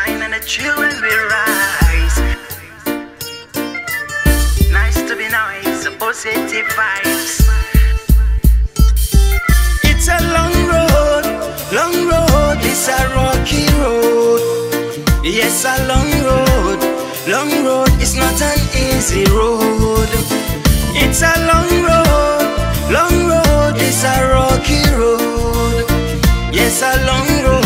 shine and the children will rise. Nice to be nice, positive vibes. It's a long road, it's a rocky road. Yes, a long road, it's not an easy road. It's a long road, it's a rocky road. Yes, a long road,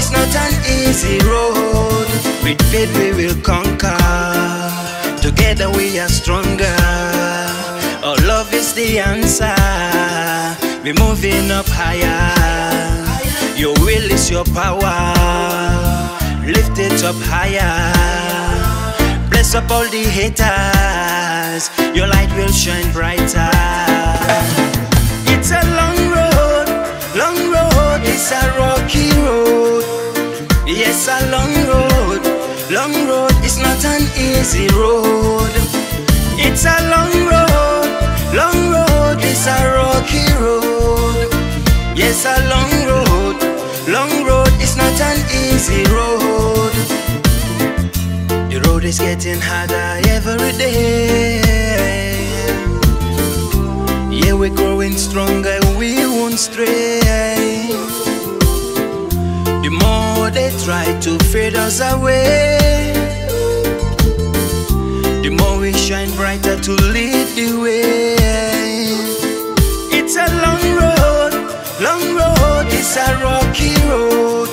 it's not an easy road. With faith we will conquer, together we are stronger. Our love is the answer, we're moving up higher. Your will is your power, lift it up higher. Bless up all the haters, your light will shine brighter. It's a long road, it's a rocky road. Yes, a long road, it's not an easy road. It's a long road, it's a rocky road. Yes, a long road, it's not an easy road. The road is getting harder every day. Yeah, we're growing stronger, we won't stray. The more they try to fade us away, the more we shine brighter to lead the way. It's a long road, it's a rocky road.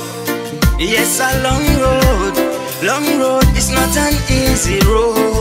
Yes, a long road, it's not an easy road.